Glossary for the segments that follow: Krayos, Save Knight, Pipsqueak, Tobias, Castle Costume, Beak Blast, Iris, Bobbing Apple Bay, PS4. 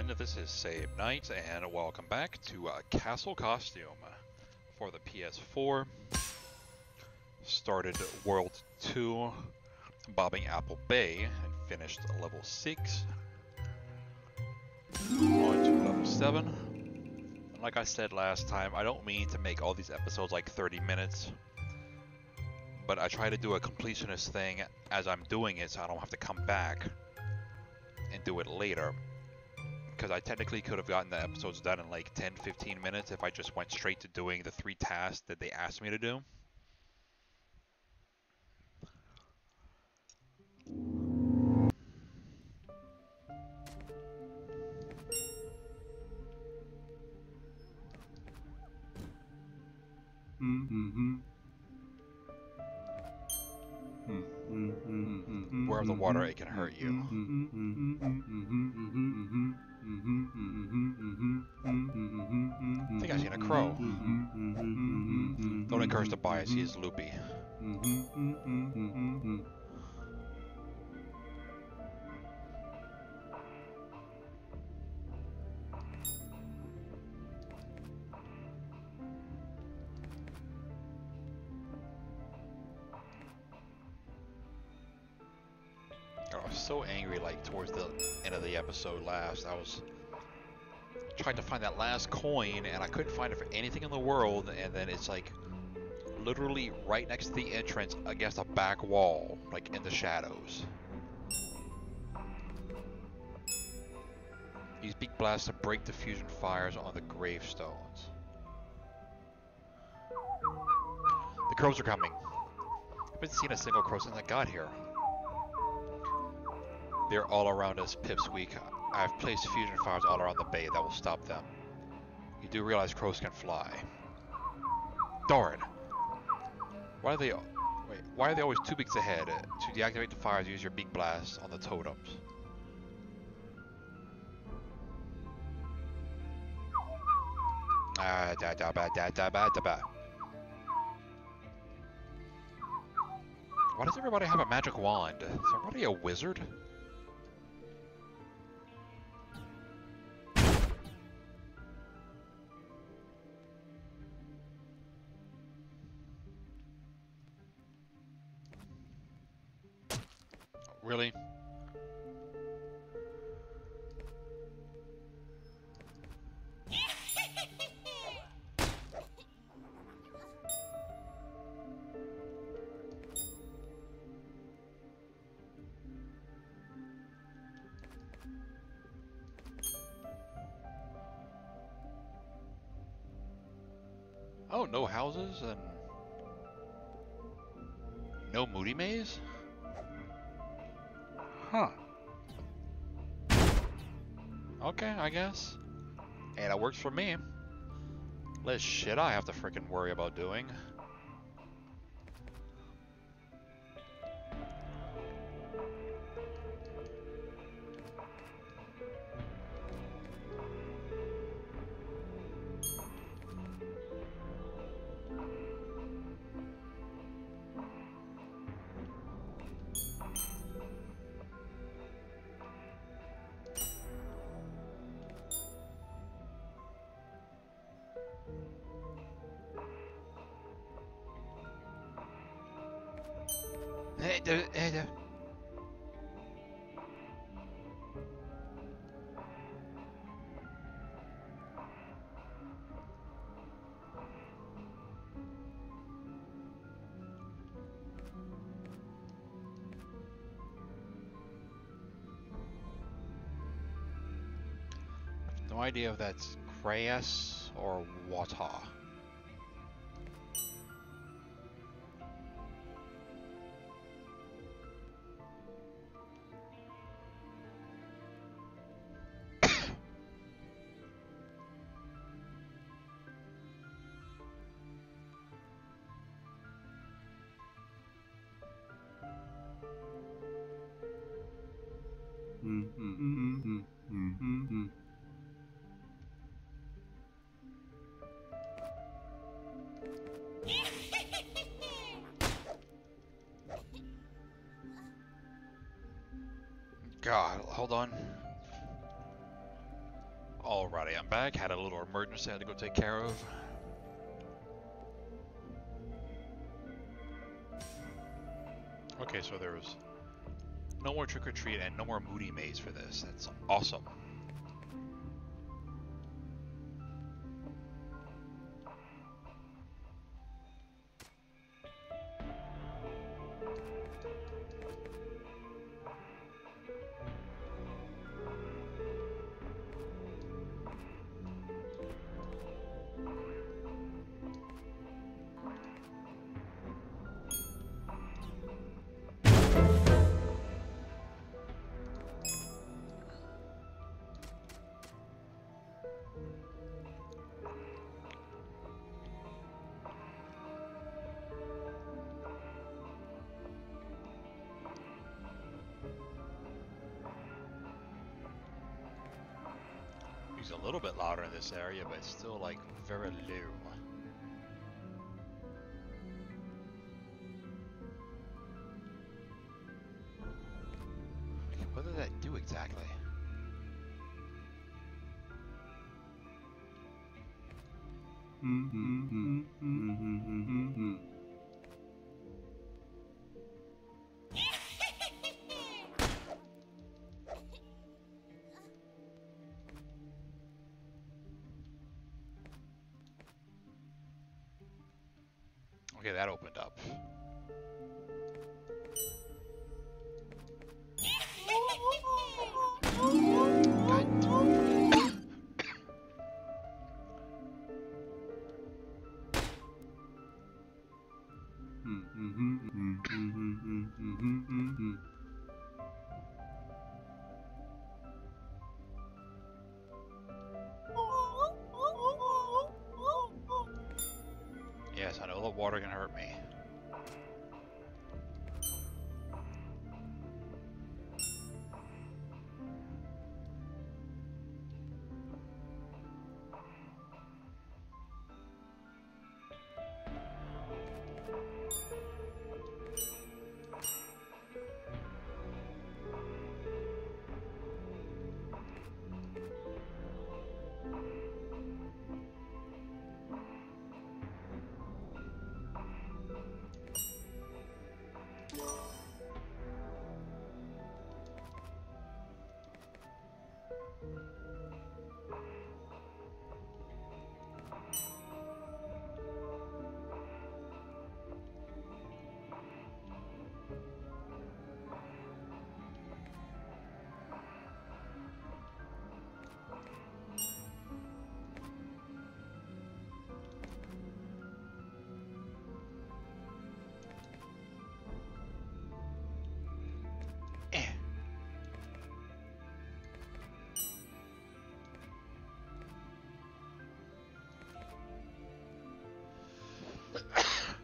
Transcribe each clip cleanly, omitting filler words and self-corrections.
everyone, this is Save Knight, and welcome back to Castle Costume for the PS4. Started World 2, Bobbing Apple Bay, and finished level 6. On to level 7. And like I said last time, I don't mean to make all these episodes like 30 minutes, but I try to do a completionist thing as I'm doing it so I don't have to come back and do it later. Because I technically could have gotten the episodes done in like 10-15 minutes if I just went straight to doing the 3 tasks that they asked me to do. Beware of the water, it can hurt you. I think I've seen a crow. Don't encourage Tobias, he is loopy. So angry, like towards the end of the episode last, I was trying to find that last coin and I couldn't find it for anything in the world, and then it's like literally right next to the entrance against a back wall, like in the shadows. Use Beak Blast to break the fusion fires on the gravestones. The crows are coming. I haven't seen a single crow since I got here. They're all around us, Pipsqueak. I've placed fusion fires all around the bay that will stop them. You do realize crows can fly. Darn! Why are they always 2 beaks ahead? To deactivate the fires, use your Beak Blast on the totems. Why does everybody have a magic wand? Is everybody a wizard? Really? Oh, no houses and no Moody Maze? Huh. Okay, I guess. And it works for me. Less shit I have to freaking worry about doing. No idea if that's Krayos or Wata. God, hold on. Alrighty, I'm back. Had a little emergency I had to go take care of. Okay, so there was no more trick or treat and no more Moody Maze for this. That's awesome. A little bit louder in this area, but it's still like very low. What did that do exactly? Okay, that opened up. Water can hurt me.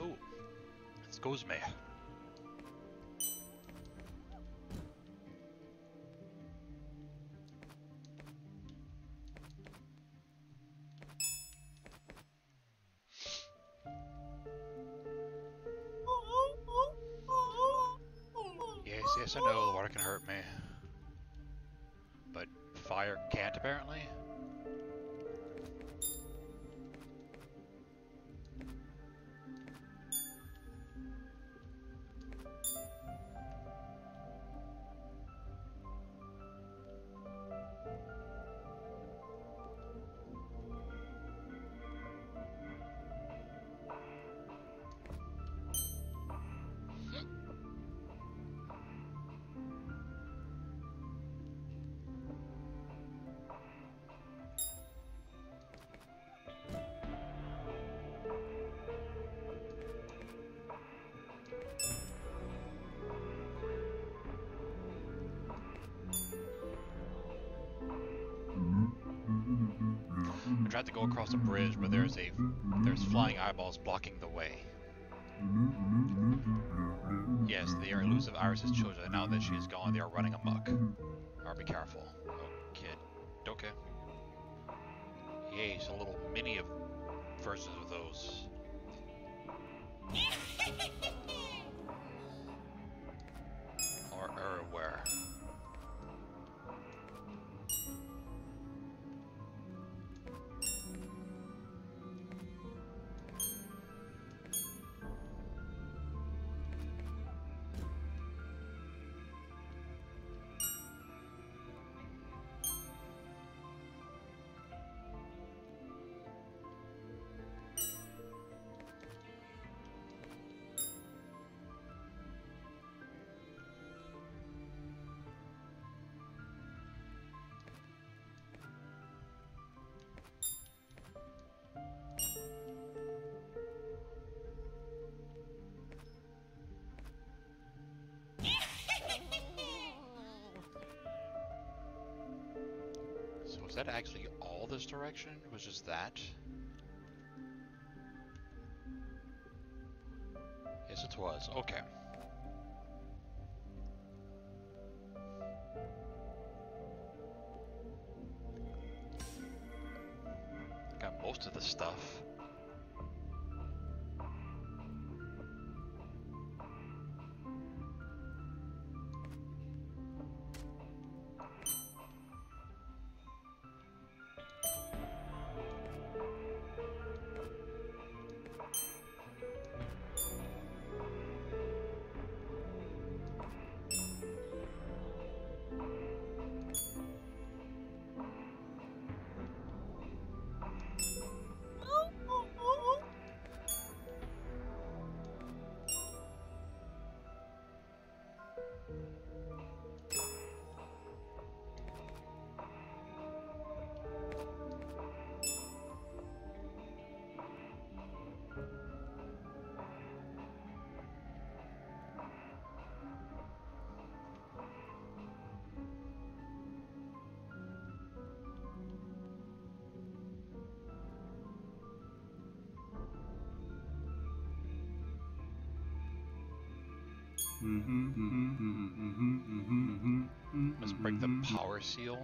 Oh, excuse me. Yes, I know the water can hurt me, but fire can't apparently. I tried to go across the bridge, but there's flying eyeballs blocking the way. Yes, they are elusive Iris' children, and now that she is gone, they are running amok. Or be careful. Oh, kid. Okay. Yay, so a little mini of verses of those. Or where? that actually all this direction? It was just that? Yes, it was. Okay. Got most of the stuff. Let's break the power seal.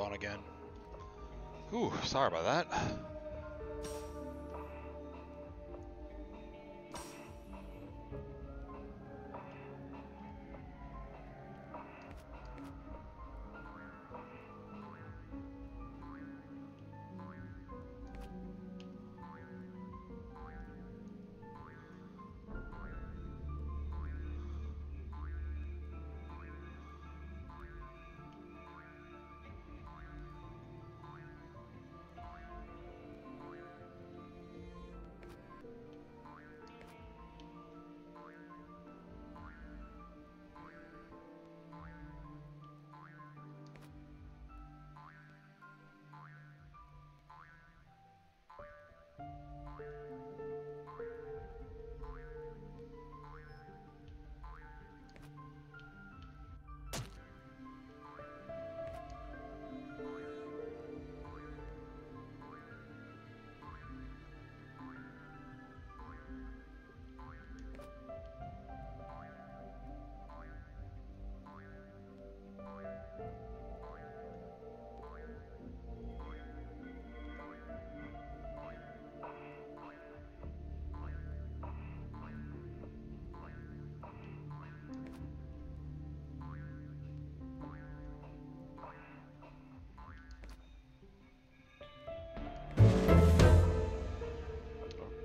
On again. Ooh, sorry about that.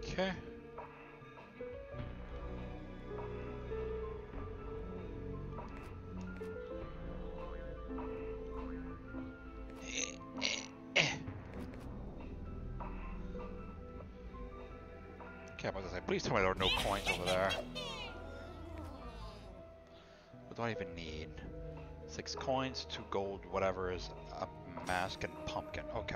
Okay. Okay, I was like, please tell me there are no coins over there. What do I even need? 6 coins, 2 gold, whatever is a mask and pumpkin. Okay.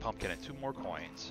Pumpkin and 2 more coins.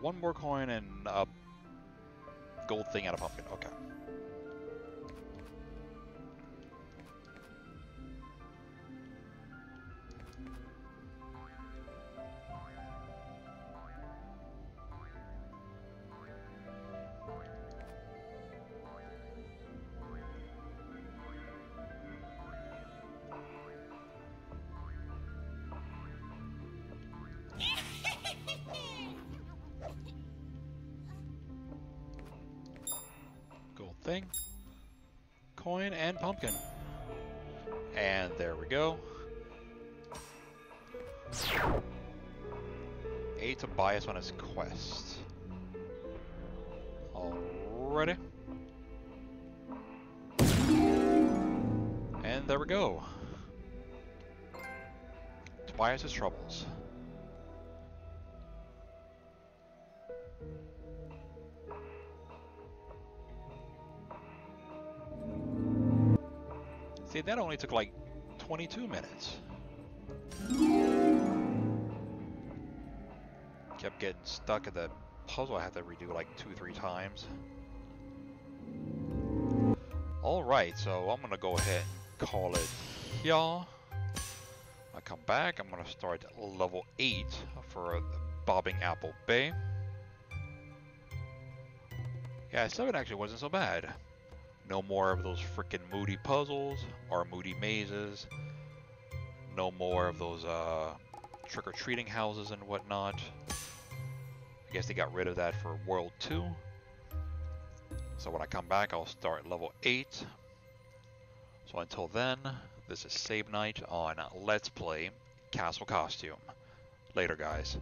One more coin and a gold thing out of pumpkin. Okay. Thing, coin, and pumpkin. And there we go. A Tobias on his quest. Alrighty. And there we go. Tobias' troubles. See, that only took like 22 minutes. Kept getting stuck at the puzzle I had to redo like 2 or 3 times. Alright, so I'm gonna go ahead and call it y'all. I come back, I'm gonna start level 8 for Bobbing Apple Bay. Yeah, 7 actually wasn't so bad. No more of those freaking moody puzzles or moody mazes. No more of those trick-or-treating houses and whatnot. I guess they got rid of that for World 2. So when I come back, I'll start level 8. So until then, this is Save Knight on Let's Play Castle Costume. Later, guys.